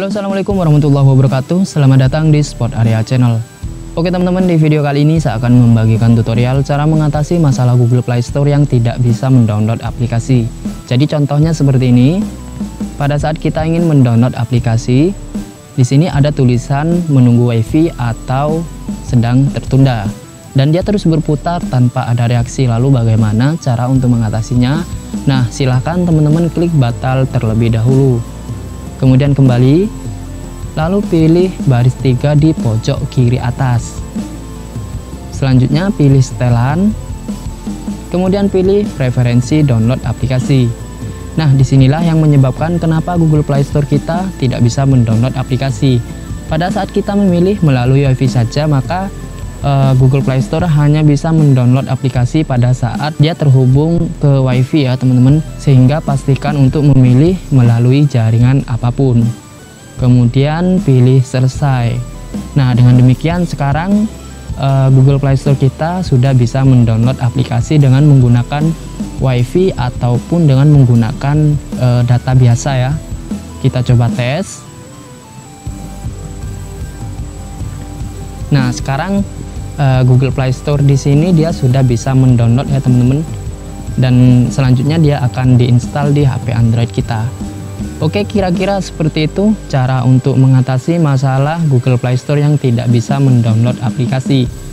Halo, assalamualaikum warahmatullahi wabarakatuh. Selamat datang di Spot Area Channel. Oke teman-teman, di video kali ini saya akan membagikan tutorial cara mengatasi masalah Google Play Store yang tidak bisa mendownload aplikasi. Jadi contohnya seperti ini. Pada saat kita ingin mendownload aplikasi, di sini ada tulisan menunggu WiFi atau sedang tertunda. Dan dia terus berputar tanpa ada reaksi. Lalu bagaimana cara untuk mengatasinya? Nah, silahkan teman-teman klik batal terlebih dahulu. Kemudian kembali, lalu pilih baris 3 di pojok kiri atas. Selanjutnya pilih setelan, kemudian pilih preferensi download aplikasi. Nah, disinilah yang menyebabkan kenapa Google Play Store kita tidak bisa mendownload aplikasi. Pada saat kita memilih melalui WiFi saja, maka Google Play Store hanya bisa mendownload aplikasi pada saat dia terhubung ke WiFi ya teman-teman, sehingga pastikan untuk memilih melalui jaringan apapun. Kemudian pilih selesai. Nah, dengan demikian sekarang Google Play Store kita sudah bisa mendownload aplikasi dengan menggunakan WiFi ataupun dengan menggunakan data biasa ya. Kita coba tes. Nah, sekarang Google Play Store di sini dia sudah bisa mendownload ya teman-teman, dan selanjutnya dia akan diinstal di HP Android kita. Oke, kira-kira seperti itu cara untuk mengatasi masalah Google Play Store yang tidak bisa mendownload aplikasi.